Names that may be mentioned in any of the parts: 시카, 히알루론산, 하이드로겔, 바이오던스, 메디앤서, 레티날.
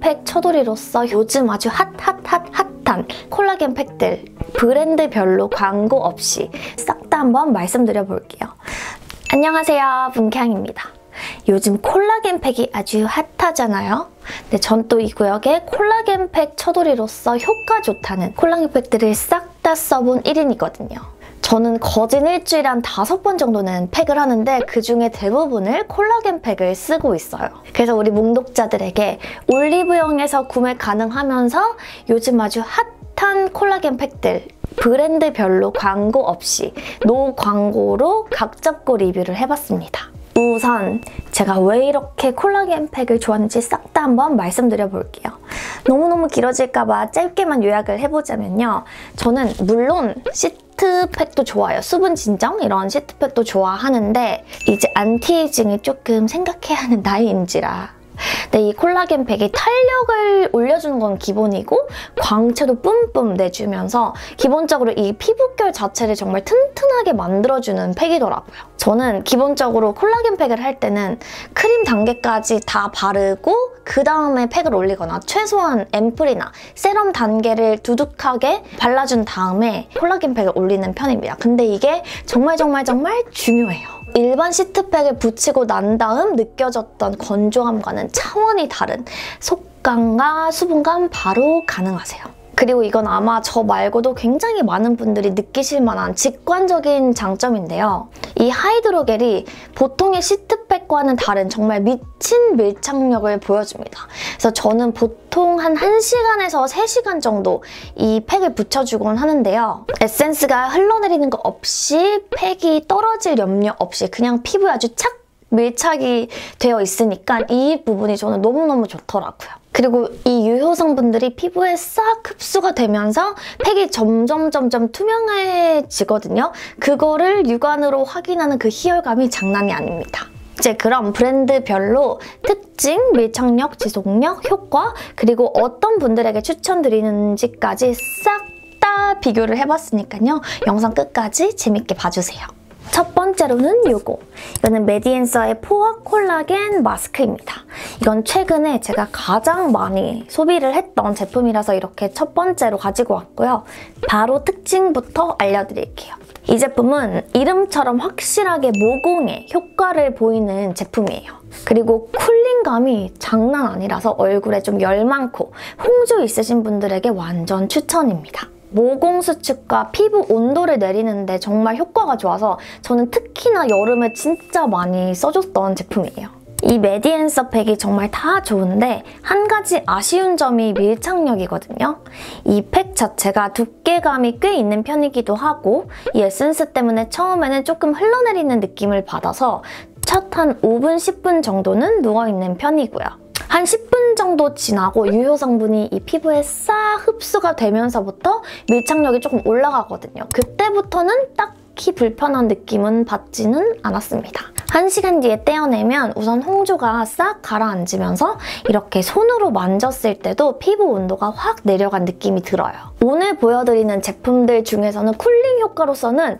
콜라겐팩 쳐돌이로서 요즘 아주 핫한 콜라겐팩들 브랜드별로 광고 없이 싹 다 한번 말씀드려볼게요. 안녕하세요, 분캉입니다. 요즘 콜라겐팩이 아주 핫하잖아요. 근데 전 또 이 구역에 콜라겐팩 쳐돌이로서 효과 좋다는 콜라겐팩들을 싹 다 써본 1인이거든요. 저는 거진 일주일에 한 5번 정도는 팩을 하는데 그 중에 대부분을 콜라겐 팩을 쓰고 있어요. 그래서 우리 몽독자들에게 올리브영에서 구매 가능하면서 요즘 아주 핫한 콜라겐 팩들 브랜드별로 광고 없이 노 광고로 각 잡고 리뷰를 해봤습니다. 우선 제가 왜 이렇게 콜라겐 팩을 좋아하는지 싹 다 한번 말씀드려볼게요. 너무너무 길어질까봐 짧게만 요약을 해보자면요. 저는 물론 시트팩도 좋아요. 수분 진정 이런 시트팩도 좋아하는데 이제 안티에이징이 조금 생각해야 하는 나이인지라 근데 이 콜라겐 팩이 탄력을 올려주는 건 기본이고 광채도 뿜뿜 내주면서 기본적으로 이 피부결 자체를 정말 튼튼하게 만들어주는 팩이더라고요. 저는 기본적으로 콜라겐 팩을 할 때는 크림 단계까지 다 바르고 그 다음에 팩을 올리거나 최소한 앰플이나 세럼 단계를 두둑하게 발라준 다음에 콜라겐 팩을 올리는 편입니다. 근데 이게 정말 중요해요. 일반 시트팩을 붙이고 난 다음 느껴졌던 건조함과는 차원이 다른 속감과 수분감 바로 가능하세요. 그리고 이건 아마 저 말고도 굉장히 많은 분들이 느끼실 만한 직관적인 장점인데요. 이 하이드로겔이 보통의 시트팩과는 다른 정말 미친 밀착력을 보여줍니다. 그래서 저는 보통 한 1시간에서 3시간 정도 이 팩을 붙여주곤 하는데요. 에센스가 흘러내리는 거 없이 팩이 떨어질 염려 없이 그냥 피부에 아주 착 밀착이 되어 있으니까 이 부분이 저는 너무너무 좋더라고요. 그리고 이 유효 성분들이 피부에 싹 흡수가 되면서 팩이 점점 투명해지거든요. 그거를 육안으로 확인하는 그 희열감이 장난이 아닙니다. 이제 그럼 브랜드별로 특징, 밀착력, 지속력, 효과 그리고 어떤 분들에게 추천드리는지까지 싹 다 비교를 해봤으니까요. 영상 끝까지 재밌게 봐주세요. 첫 번째로는 이거는 메디앤서의 포화 콜라겐 마스크입니다. 이건 최근에 제가 가장 많이 소비를 했던 제품이라서 이렇게 첫 번째로 가지고 왔고요. 바로 특징부터 알려드릴게요. 이 제품은 이름처럼 확실하게 모공에 효과를 보이는 제품이에요. 그리고 쿨링감이 장난 아니라서 얼굴에 좀 열 많고 홍조 있으신 분들에게 완전 추천입니다. 모공 수축과 피부 온도를 내리는데 정말 효과가 좋아서 저는 특히나 여름에 진짜 많이 써줬던 제품이에요. 이 메디앤서 팩이 정말 다 좋은데 한 가지 아쉬운 점이 밀착력이거든요. 이 팩 자체가 두께감이 꽤 있는 편이기도 하고 이 에센스 때문에 처음에는 조금 흘러내리는 느낌을 받아서 첫 한 5분, 10분 정도는 누워있는 편이고요. 한 10분 정도 지나고 유효 성분이 이 피부에 싹 흡수가 되면서부터 밀착력이 조금 올라가거든요. 그때부터는 딱히 불편한 느낌은 받지는 않았습니다. 1시간 뒤에 떼어내면 우선 홍조가 싹 가라앉으면서 이렇게 손으로 만졌을 때도 피부 온도가 확 내려간 느낌이 들어요. 오늘 보여드리는 제품들 중에서는 쿨링 효과로서는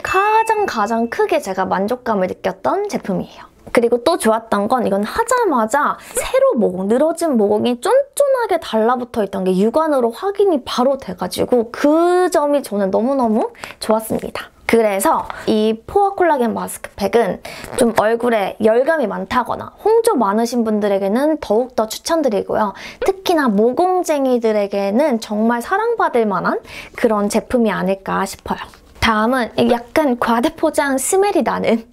가장 크게 제가 만족감을 느꼈던 제품이에요. 그리고 또 좋았던 건 이건 하자마자 새로 모공, 늘어진 모공이 쫀쫀하게 달라붙어 있던 게 육안으로 확인이 바로 돼가지고 그 점이 저는 너무너무 좋았습니다. 그래서 이 포화 콜라겐 마스크팩은 좀 얼굴에 열감이 많다거나 홍조 많으신 분들에게는 더욱더 추천드리고요. 특히나 모공쟁이들에게는 정말 사랑받을 만한 그런 제품이 아닐까 싶어요. 다음은 약간 과대포장 스멜이 나는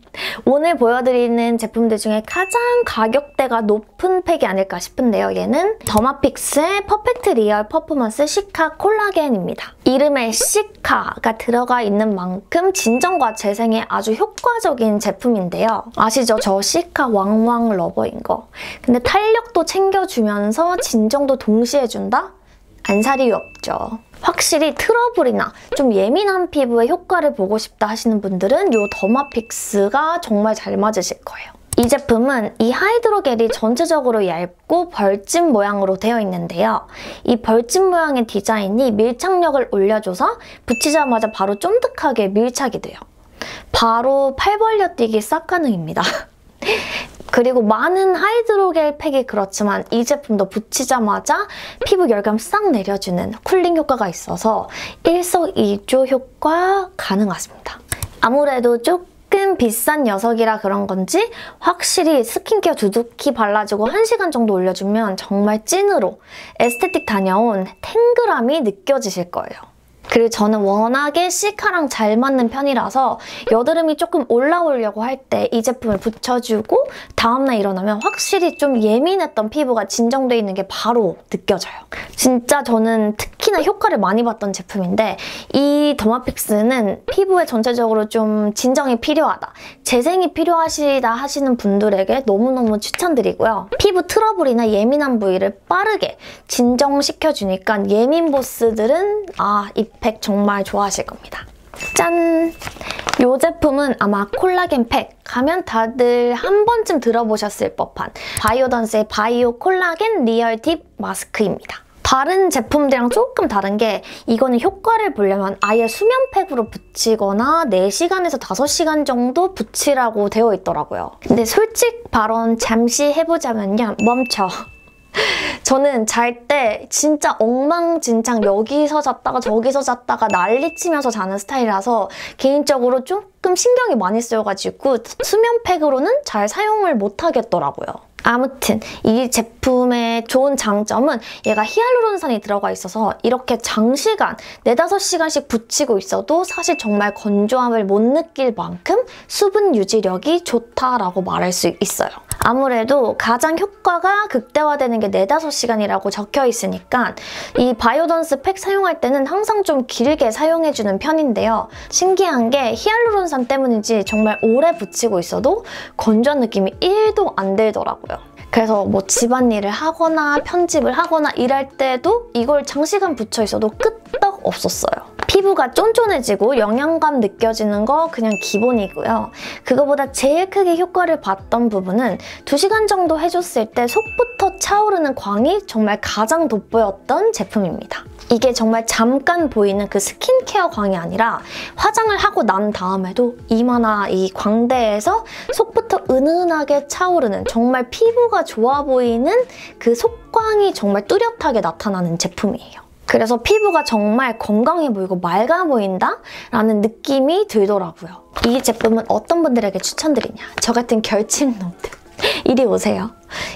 오늘 보여드리는 제품들 중에 가장 가격대가 높은 팩이 아닐까 싶은데요. 얘는 더마픽스의 퍼펙트 리얼 퍼포먼스 시카 콜라겐입니다. 이름에 시카가 들어가 있는 만큼 진정과 재생에 아주 효과적인 제품인데요. 아시죠? 저 시카 왕왕 러버인 거. 근데 탄력도 챙겨주면서 진정도 동시에 해준다? 안살이 없죠. 확실히 트러블이나 좀 예민한 피부에 효과를 보고 싶다 하시는 분들은 이 더마픽스가 정말 잘 맞으실 거예요. 이 제품은 이 하이드로겔이 전체적으로 얇고 벌집 모양으로 되어 있는데요. 이 벌집 모양의 디자인이 밀착력을 올려줘서 붙이자마자 바로 쫀득하게 밀착이 돼요. 바로 팔 벌려뛰기 싹 가능입니다. 그리고 많은 하이드로겔 팩이 그렇지만 이 제품도 붙이자마자 피부 열감 싹 내려주는 쿨링 효과가 있어서 일석이조 효과 가능하십니다. 아무래도 조금 비싼 녀석이라 그런 건지 확실히 스킨케어 두둑히 발라주고 1시간 정도 올려주면 정말 찐으로 에스테틱 다녀온 탱글함이 느껴지실 거예요. 그리고 저는 워낙에 시카랑 잘 맞는 편이라서 여드름이 조금 올라오려고 할 때 이 제품을 붙여주고 다음날 일어나면 확실히 좀 예민했던 피부가 진정돼 있는 게 바로 느껴져요. 진짜 저는 특히나 효과를 많이 봤던 제품인데 이 더마픽스는 피부에 전체적으로 좀 진정이 필요하다, 재생이 필요하시다 하시는 분들에게 너무너무 추천드리고요. 피부 트러블이나 예민한 부위를 빠르게 진정시켜주니까 예민 보스들은 이 팩 정말 좋아하실 겁니다. 짠! 이 제품은 아마 콜라겐 팩 하면 다들 한 번쯤 들어보셨을 법한 바이오던스의 바이오 콜라겐 리얼 딥 마스크입니다. 다른 제품들이랑 조금 다른 게 이거는 효과를 보려면 아예 수면팩으로 붙이거나 4시간에서 5시간 정도 붙이라고 되어 있더라고요. 근데 솔직 발언 잠시 해보자면요. 멈춰! 저는 잘 때 진짜 엉망진창 여기서 잤다가 저기서 잤다가 난리치면서 자는 스타일이라서 개인적으로 조금 신경이 많이 쓰여가지고 수면팩으로는 잘 사용을 못하겠더라고요. 아무튼 이 제품의 좋은 장점은 얘가 히알루론산이 들어가 있어서 이렇게 장시간 4~5시간씩 붙이고 있어도 사실 정말 건조함을 못 느낄 만큼 수분 유지력이 좋다라고 말할 수 있어요. 아무래도 가장 효과가 극대화되는 게 4~5시간이라고 적혀 있으니까 이 바이오던스 팩 사용할 때는 항상 좀 길게 사용해주는 편인데요. 신기한 게 히알루론산 때문인지 정말 오래 붙이고 있어도 건조한 느낌이 1도 안 들더라고요. 그래서 뭐 집안일을 하거나 편집을 하거나 일할 때도 이걸 장시간 붙여 있어도 끄떡 없었어요. 피부가 쫀쫀해지고 영양감 느껴지는 거 그냥 기본이고요. 그거보다 제일 크게 효과를 봤던 부분은 2시간 정도 해줬을 때 속부터 차오르는 광이 정말 가장 돋보였던 제품입니다. 이게 정말 잠깐 보이는 그 스킨케어 광이 아니라 화장을 하고 난 다음에도 이마나 이 광대에서 속부터 은은하게 차오르는 정말 피부가 좋아 보이는 그 속광이 정말 뚜렷하게 나타나는 제품이에요. 그래서 피부가 정말 건강해 보이고 맑아 보인다라는 느낌이 들더라고요. 이 제품은 어떤 분들에게 추천드리냐? 저 같은 결침놈들 이리 오세요.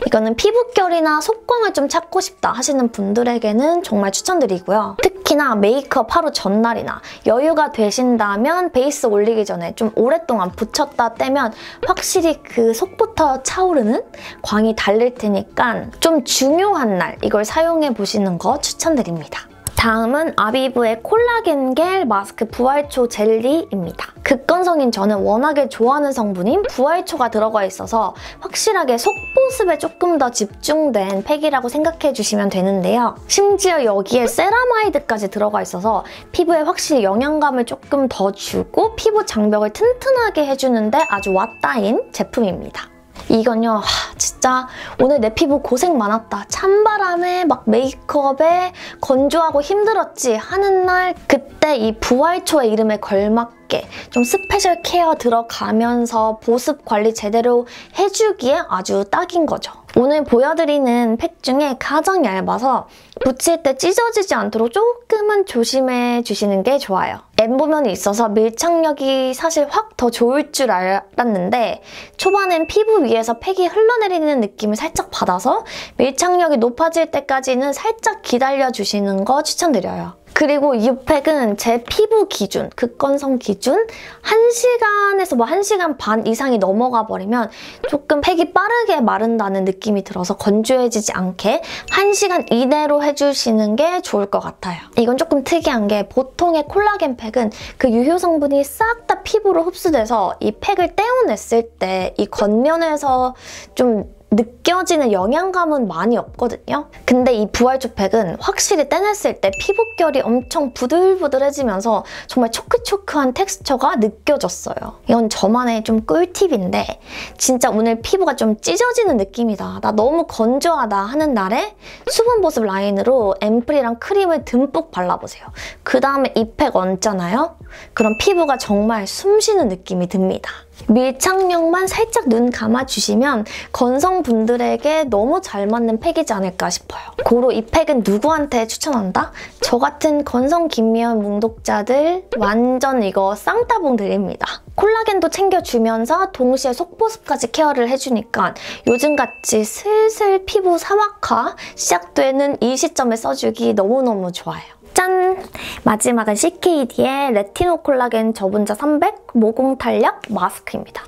이거는 피부결이나 속광을 좀 찾고 싶다 하시는 분들에게는 정말 추천드리고요. 특히나 메이크업 하루 전날이나 여유가 되신다면 베이스 올리기 전에 좀 오랫동안 붙였다 떼면 확실히 그 속부터 차오르는 광이 달릴 테니까 좀 중요한 날 이걸 사용해보시는 거 추천드립니다. 다음은 아비브의 콜라겐 겔 마스크 부활초 젤리입니다. 극건성인 저는 워낙에 좋아하는 성분인 부활초가 들어가 있어서 확실하게 속보습에 조금 더 집중된 팩이라고 생각해주시면 되는데요. 심지어 여기에 세라마이드까지 들어가 있어서 피부에 확실히 영양감을 조금 더 주고 피부 장벽을 튼튼하게 해주는데 아주 왓다인 제품입니다. 이건요, 진짜 오늘 내 피부 고생 많았다, 찬바람에 막 메이크업에 건조하고 힘들었지 하는 날 그때 이 부활초의 이름에 걸맞게 좀 스페셜 케어 들어가면서 보습 관리 제대로 해주기에 아주 딱인 거죠. 오늘 보여드리는 팩 중에 가장 얇아서 붙일 때 찢어지지 않도록 조금은 조심해 주시는 게 좋아요. 엠보면이 있어서 밀착력이 사실 확 더 좋을 줄 알았는데 초반엔 피부 위에서 팩이 흘러내리는 느낌을 살짝 받아서 밀착력이 높아질 때까지는 살짝 기다려주시는 거 추천드려요. 그리고 이 팩은 제 피부 기준, 극건성 기준 1시간에서 뭐 1시간 반 이상이 넘어가 버리면 조금 팩이 빠르게 마른다는 느낌이 들어서 건조해지지 않게 1시간 이내로 해주시는 게 좋을 것 같아요. 이건 조금 특이한 게 보통의 콜라겐 팩은 그 유효 성분이 싹 다 피부로 흡수돼서 이 팩을 떼어냈을 때 이 겉면에서 좀 느껴지는 영양감은 많이 없거든요. 근데 이 부활초 팩은 확실히 떼냈을 때 피부결이 엄청 부들부들해지면서 정말 초크초크한 텍스처가 느껴졌어요. 이건 저만의 좀 꿀팁인데 진짜 오늘 피부가 좀 찢어지는 느낌이다, 나 너무 건조하다 하는 날에 수분 보습 라인으로 앰플이랑 크림을 듬뿍 발라보세요. 그 다음에 이 팩 얹잖아요? 그럼 피부가 정말 숨쉬는 느낌이 듭니다. 밀착력만 살짝 눈 감아주시면 건성분들에게 너무 잘 맞는 팩이지 않을까 싶어요. 고로 이 팩은 누구한테 추천한다? 저 같은 건성 긴미연 문독자들 완전 이거 쌍따봉 드립니다. 콜라겐도 챙겨주면서 동시에 속보습까지 케어를 해주니까 요즘같이 슬슬 피부 사막화 시작되는 이 시점에 써주기 너무너무 좋아요. 짠! 마지막은 CKD의 레티노 콜라겐 저분자 300 모공 탄력 마스크입니다.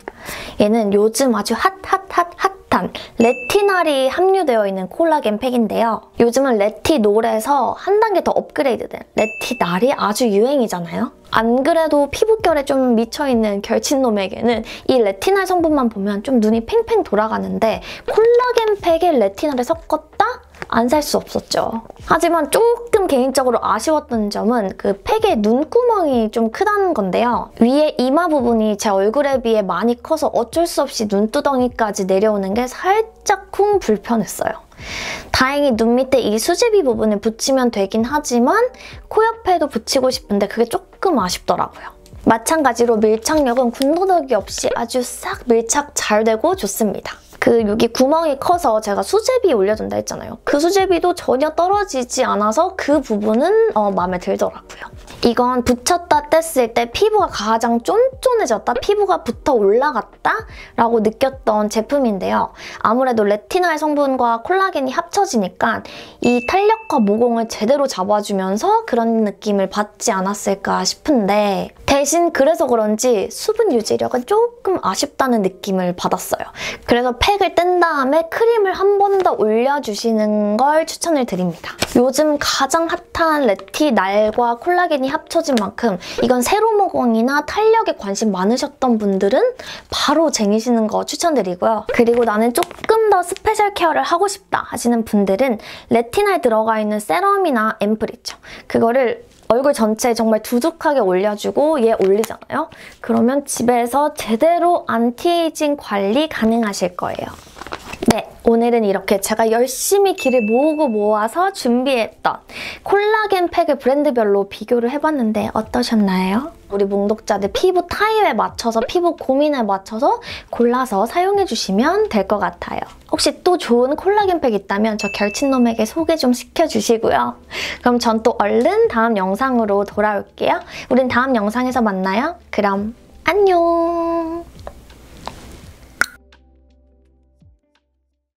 얘는 요즘 아주 핫한 레티날이 함유되어 있는 콜라겐 팩인데요. 요즘은 레티놀에서 한 단계 더 업그레이드된 레티날이 아주 유행이잖아요. 안 그래도 피부결에 좀 미쳐있는 결친놈에게는 이 레티날 성분만 보면 좀 눈이 팽팽 돌아가는데 콜라겐 팩에 레티날을 섞었다? 안 살 수 없었죠. 하지만 조금 개인적으로 아쉬웠던 점은 그 팩의 눈구멍이 좀 크다는 건데요. 위에 이마 부분이 제 얼굴에 비해 많이 커서 어쩔 수 없이 눈두덩이까지 내려오는 게 살짝 쿵 불편했어요. 다행히 눈 밑에 이 수제비 부분에 붙이면 되긴 하지만 코 옆에도 붙이고 싶은데 그게 조금 아쉽더라고요. 마찬가지로 밀착력은 군더더기 없이 아주 싹 밀착 잘 되고 좋습니다. 그 여기 구멍이 커서 제가 수제비 올려준다 했잖아요. 그 수제비도 전혀 떨어지지 않아서 그 부분은 마음에 들더라고요. 이건 붙였다 뗐을 때 피부가 가장 쫀쫀해졌다, 피부가 붙어 올라갔다 라고 느꼈던 제품인데요. 아무래도 레티날 성분과 콜라겐이 합쳐지니까 이 탄력과 모공을 제대로 잡아주면서 그런 느낌을 받지 않았을까 싶은데 대신 그래서 그런지 수분 유지력은 조금 아쉽다는 느낌을 받았어요. 그래서 팩을 뗀 다음에 크림을 한 번 더 올려주시는 걸 추천을 드립니다. 요즘 가장 핫한 레티날과 콜라겐이 합쳐진 만큼 이건 세로 모공이나 탄력에 관심 많으셨던 분들은 바로 쟁이시는 거 추천드리고요. 그리고 나는 조금 더 스페셜 케어를 하고 싶다 하시는 분들은 레티날 들어가 있는 세럼이나 앰플 있죠. 그거를 얼굴 전체에 정말 두둑하게 올려주고 얘 올리잖아요. 그러면 집에서 제대로 안티에이징 관리 가능하실 거예요. 네, 오늘은 이렇게 제가 열심히 길을 모아서 준비했던 콜라겐 팩을 브랜드별로 비교를 해봤는데 어떠셨나요? 우리 몽독자들 피부 타입에 맞춰서 피부 고민에 맞춰서 골라서 사용해주시면 될 것 같아요. 혹시 또 좋은 콜라겐 팩 있다면 저 결친놈에게 소개 좀 시켜주시고요. 그럼 전 또 얼른 다음 영상으로 돌아올게요. 우린 다음 영상에서 만나요. 그럼 안녕!